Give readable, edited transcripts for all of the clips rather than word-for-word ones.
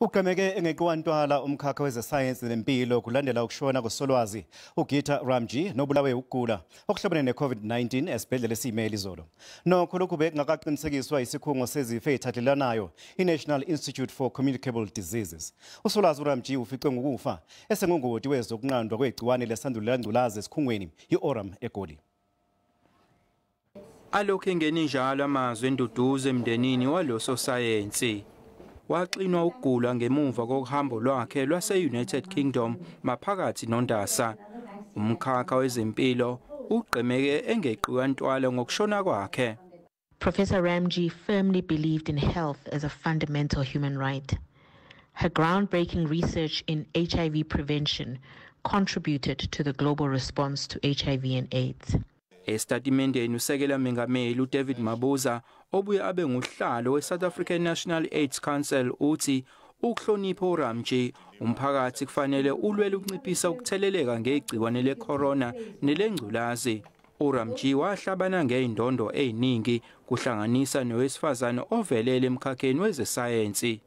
Ugameke engekuwantwala umkhakha wezesayensi nempilo kulandela ukushona kosolwazi uGita Ramjee nobulawe ukugula okuhlobene ne-COVID-19 esibhedlela esiyimele izolo. Nokho lokhu bekungaqinisekiswa isikhungo sezifo ezithathelanayo i-National Institute for Communicable Diseases. Usolwazi uRamjee uficwe ngokufa esengungoti wezokunqandwa kwegciwane lesandulela ngculaza esikhungweni i-Oram eGoli. Alokhu engene njalo amazwi enduduzo emndenini walososayensi. Waxinwa ukugula ngemuva kokuhambo lwakhe lwase-United Kingdom maphakathi noNdasa. Umkhakha wezempilo ugqemeke engeqiwa ntwala ngokushona kwakhe. Professor Ramjee firmly believed in health as a fundamental human right. Her groundbreaking research in HIV prevention contributed to the global response to HIV and AIDS. Esitatimendeni usekela mengameli uDavid Mabuza obuye abe ngusihlalo weSouth African National AIDS Council uthi ukuhlonipha uRamjee umphakathi kufanele ulwele ukunciphisa ukutheleleka ngegciwane lecorona nelengculazi. uRamjee wahlabana ngeindondo eziningi kuhlanganisa nowesifazane ovelele emkhakheni wezesayensi.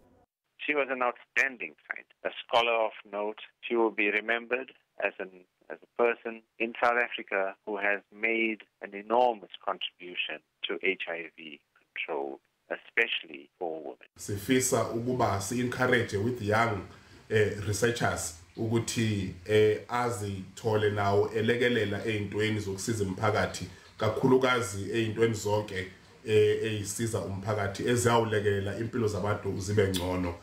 She was an outstanding scientist, a scholar of note. She will be remembered as a person in South Africa who has made an enormous contribution to HIV control, especially for women. Sifisa ukuba si-encourage with young researchers ukuthi azithole nawo elekelela ezintweni zokusiza umphakathi kakhulukazi ezintweni zonke ezisiza umphakathi eziyawulekelela impilo zabantu zibe ngcono.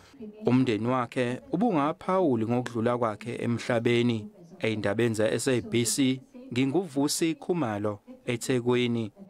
Umndeni wakhe ubungaphawuli ngokudlula kwakhe emhlabeni. Eindabeni ze-SABC, nginguVusi Khumalo, eThekwini.